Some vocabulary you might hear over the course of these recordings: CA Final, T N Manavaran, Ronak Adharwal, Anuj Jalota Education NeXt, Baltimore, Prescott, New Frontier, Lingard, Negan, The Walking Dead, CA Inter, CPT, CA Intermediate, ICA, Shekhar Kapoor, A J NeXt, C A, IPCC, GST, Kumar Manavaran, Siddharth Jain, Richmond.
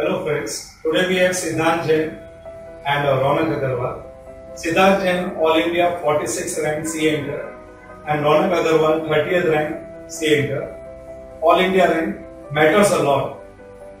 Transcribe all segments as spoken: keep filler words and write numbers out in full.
Hello friends, today we have Siddharth Jain and Ronak Adharwal. Siddharth Jain, All India forty-sixth rank C A Inter, and Ronak Adharwal thirtieth rank C A Inter. All India rank matters a lot.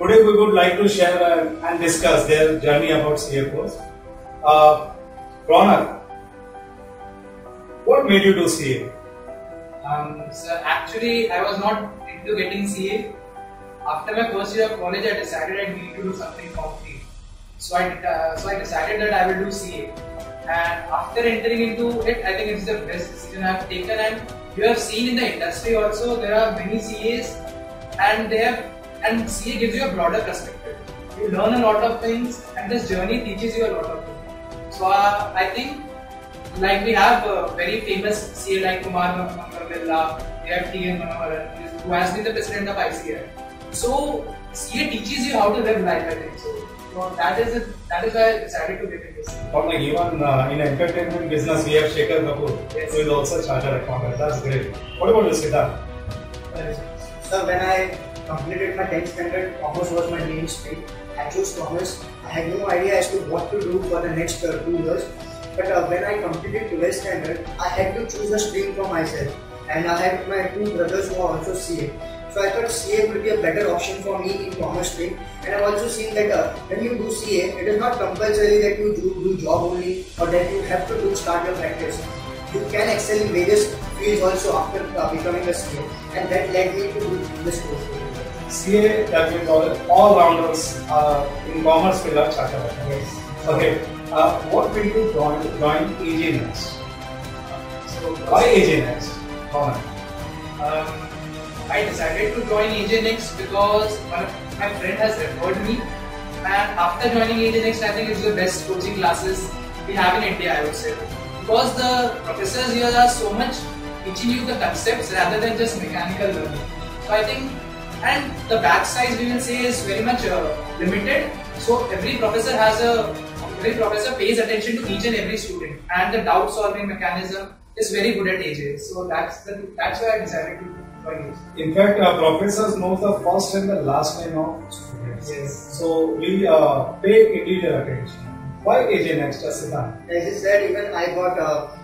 Today we would like to share and, and discuss their journey about C A course. Uh, Ronak, what made you do C A? Um, so actually, I was not into getting C A. After my first year of college, I decided I need to do something concrete. So I uh, so I decided that I will do C A. And after entering into it, I think it's the best decision I have taken. And you have seen in the industry also, there are many C As, and they have and C A gives you a broader perspective. You learn a lot of things, and this journey teaches you a lot of things. So uh, I think, like we have uh, very famous C A like Kumar Manavaran, they have T N Manavaran, who has been the president of I C A. So, C A teaches you how to live life, I think. So, so that is it. That is why I decided to get into C A. Well, like even uh, in entertainment business, we have Shekhar Kapoor, yes, who is also chartered accountant. That's great. What about you, Siddharth? Well, so, when I completed my tenth standard, commerce was my main stream. I chose commerce. I had no idea as to what to do for the next uh, two years. But uh, when I completed twelfth standard, I had to choose a stream for myself. And I had my two brothers who are also C A. So I thought C A would be a better option for me in commerce stream, and I've also seen that uh, when you do C A, it is not compulsory that you do, do job only or that you have to do start your practice. You can excel in various fields also after uh, becoming a C A, and that led me to do this course. C A, that means all rounders uh, in commerce field are chartered accountants. Yes. Okay. Uh, what made you join join A J NeXt? So why A J NeXt? Comment. Um, I decided to join A J NeXt because one of my friend has referred me, and after joining A J NeXt, I think it's the best coaching classes we have in India, I would say, because the professors here are so much teaching you the concepts rather than just mechanical learning. So I think, and the batch size we will say is very much uh, limited. So every professor has a every professor pays attention to each and every student, and the doubt solving mechanism is very good at A J. So that's the that's why I decided to. In fact, uh, professors know the first and the last name of students. Yes. So we uh, pay individual attention. Why A J NeXt, Siddharth? As I said, even I got, uh,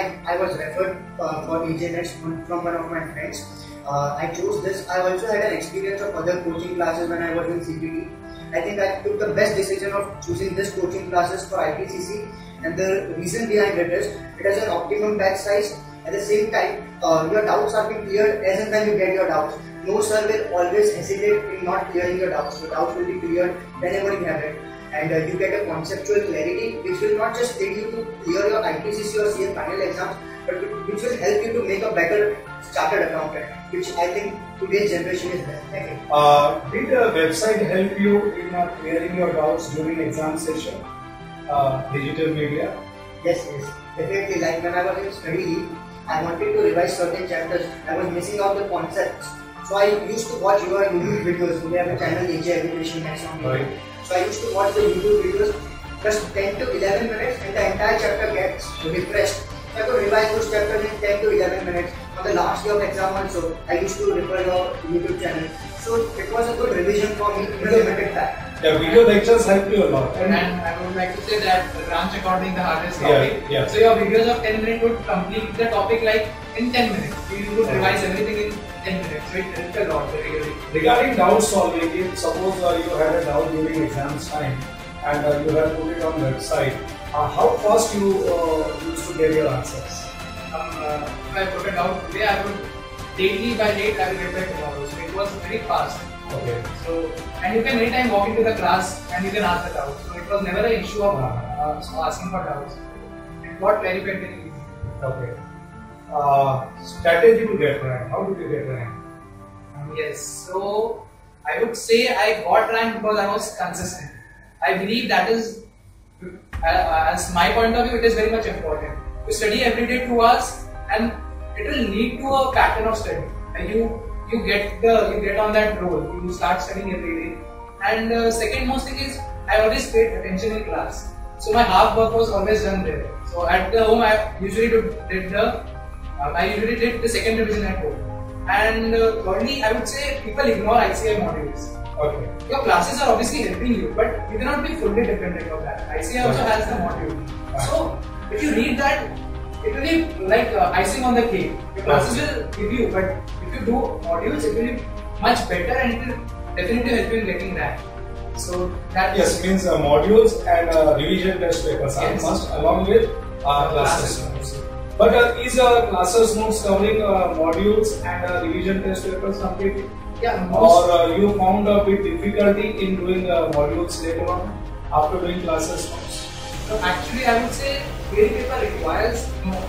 I, I was referred uh, for A J NeXt from one of my friends. Uh, I chose this. I also had an experience of other coaching classes when I was in C P T. I think I took the best decision of choosing this coaching classes for I P C C, and the reason behind it is it has an optimum batch size. At the same time, uh, your doubts are being cleared as and when you get your doubts. No sir will always hesitate in not clearing your doubts. Your doubts will be cleared whenever you have it. And uh, you get a conceptual clarity which will not just lead you to clear your I P C C or C A final exams, but which will help you to make a better chartered accountant, which I think today's generation is lacking. Uh, did the website help you in not clearing your doubts during exam session? Uh, digital media? Yes, yes. Definitely. Like when I was in study leave, I wanted to revise certain chapters. I was missing out the concepts, so I used to watch your YouTube videos. We have a channel A J Education NeXt, right? So I used to watch the YouTube videos, just ten to eleven minutes, and the entire chapter gets refreshed. I have to revise those chapters in ten to eleven minutes. On the last day of exam also, I used to refer your YouTube channel. So it was a good revision for me in a limited time. Yeah, video lectures helped you a lot. And, and I would like to say that branch accounting is the hardest topic. Yeah, yeah. So your videos of ten minutes would complete the topic like in ten minutes. You would revise everything in ten minutes. So it helped a lot, really. Regarding doubt solving, if suppose uh, you had a doubt during exams time and uh, you have put it on website, uh, how fast you uh, used to get your answers? Um, uh, if I put a doubt today, I would daily by date I will reply tomorrow. So it was very fast. Okay. So, and you can anytime walk into the class and you can ask the doubts. So it was never an issue of uh, asking for doubts. It got very quick, very easy. Okay. Uh, strategy to get rank. How did you get rank? Yes. So I would say I got rank because I was consistent. I believe that is, uh, as my point of view, it is very much important. You study every day two hours, and it will lead to a pattern of study. And you. You get the you get on that role. You start studying every day. And uh, second most thing is I always paid attention in class, so my half work was always done there. So at the home I usually did, did the uh, I usually did the second revision at home. And uh, thirdly, I would say people ignore I C A modules. Okay. Your classes are obviously helping you, but you cannot be fully dependent on that. I C A also has the module. So, if you read that, it will be like uh, icing on the cake. Your classes will give you, but if you do modules, it will be much better and it will definitely help you in getting that. So, that yes, means uh, modules and uh, revision test papers are yes. must along with our uh, classes notes. But uh, is uh, classes notes covering uh, modules and uh, revision test papers completely? Yeah, or uh, you found a bit difficulty in doing uh, modules later on after doing classes notes? So actually, I would say grading paper requires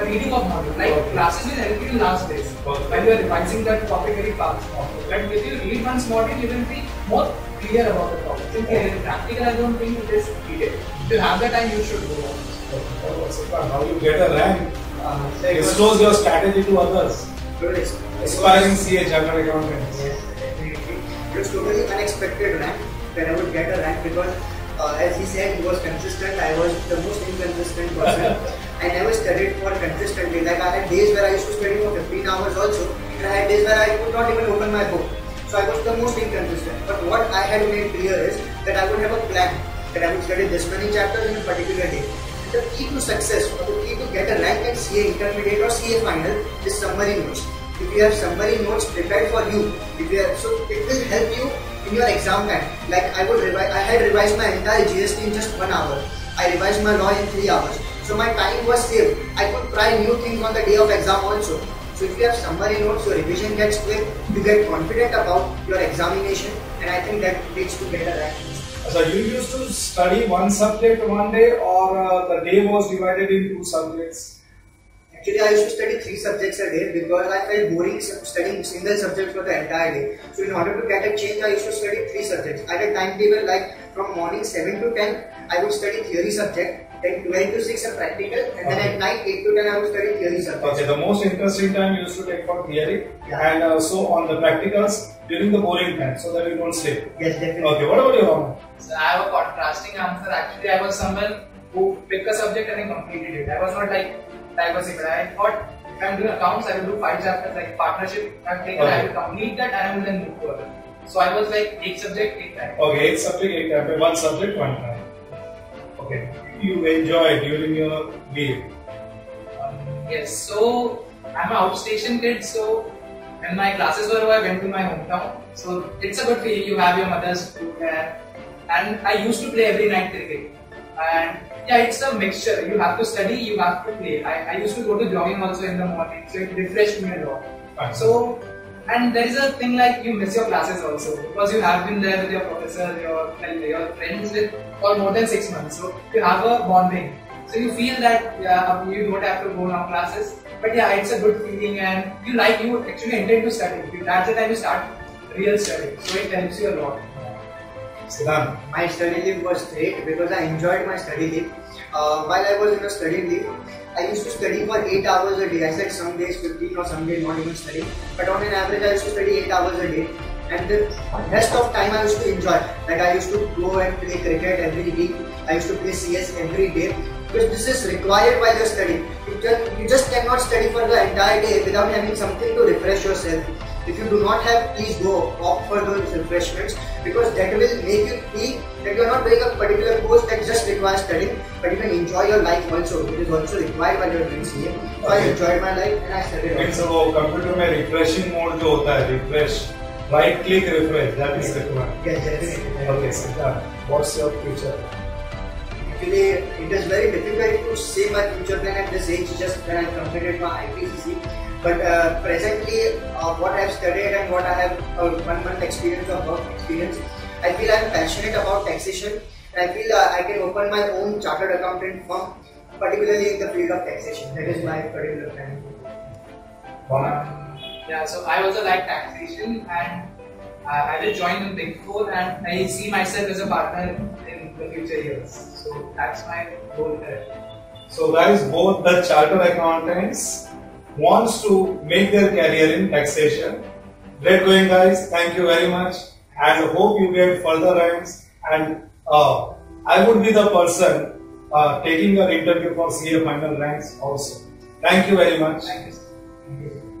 a reading of module. Like okay. classes will help you in last days okay. when you are revising that topic very fast. Okay. But if you read once module, you will be more clear about the topic. Since okay. in practical, I don't think it is needed. If you have the time, you should go on. Okay. How you get a rank? Uh, Disclose your strategy to others. Good. Aspiring C A Chartered Accountants. Yes, definitely. Your student is unexpected rank. Then I would get a rank because, uh, as he said, he was consistent. I was the most inconsistent person. I never studied for consistently. Like I had days where I used to study for fifteen hours also, and I had days where I could not even open my book. So I was the most inconsistent. But what I had made clear is that I would have a plan, that I would study this many chapters in a particular day. The key to success, or the key to get a rank at C A Intermediate or C A Final, is summary notes. If you have summary notes prepared for you, if you have, so it will help you in your exam time. Like I would revise, I had revised my entire G S T in just one hour. I revised my law in three hours. So my time was saved. I could try new things on the day of exam also. So if you have summary notes, your revision gets quick. You get confident about your examination, and I think that leads to better rank. So you used to study one subject one day, or uh, the day was divided into two subjects? Actually, I used to study three subjects a day because I felt boring studying single subject for the entire day. So in order to get a change, I used to study three subjects. I had a timetable like from morning seven to ten, I would study theory subject, then twelve to six a practical, and okay. then at night eight to ten I would study theory subject. Okay, the most interesting time you used to take for theory yeah. and also on the practicals during the boring time so that you don't sleep. Yes, definitely. Okay, what about you, Ronak? So I have a contrasting answer. Actually, I was someone who picked a subject and I completed it. I was not like diversified. I thought if I'm doing accounts, I will do five chapters like partnership. If I'm taken, okay. I will complete that and I will then move further. So I was like eight subject, eight time. Okay, eight subject, eight time. One subject, one time. Okay. You enjoy during your leave? Um, yes. So I'm an outstation kid. So when my classes were over, I went to my hometown. So it's a good feeling. You have your mother's food there, and I used to play every night cricket. And yeah, it's a mixture. You have to study, you have to play. I, I used to go to jogging also in the morning, so it refreshed me a lot. Right. So, and there is a thing like you miss your classes also because you have been there with your professor, your your friends with for more than six months. So you have a bonding. So you feel that yeah, you don't have to go now classes. But yeah, it's a good feeling, and you like you actually intend to study. That's the time you start real studying. So it helps you a lot. Siddharth. My study leave was great because I enjoyed my study leave. Uh, while I was in a study leave, I used to study for eight hours a day. I said some days fifteen or some days not even study. But on an average, I used to study eight hours a day. And the rest of time I used to enjoy. Like I used to go and play cricket every week. I used to play C S every day. Because this is required by the study. You just, you just cannot study for the entire day without having something to refresh yourself. If you do not have, please go opt for those refreshments because that will make you feel that you are not doing a particular course that just requires studying, but you can enjoy your life also. It is also required by your doing C A. So I enjoyed my life and I studied. It's about computer में refreshing mode जो होता है refresh, right click refresh, that is required. Yes, definitely. Okay, Siddharth, what's your future? Actually, it is very difficult to say my future plan at this age just when I completed my I P C C. But uh, presently, uh, what I have studied and what I have uh, one month experience of work experience, I feel I am passionate about taxation and I feel uh, I can open my own chartered accountant firm, particularly in the field of taxation. That is my particular plan. Ronak? Yeah, so I also like taxation and uh, I will join the Big Four and I see myself as a partner in the future years. So that's my goal there. So guys, both the chartered accountants wants to make their career in taxation. Great going guys, thank you very much and hope you get further ranks and uh, I would be the person uh, taking your interview for C A final ranks also. Thank you very much. Thank you. Thank you.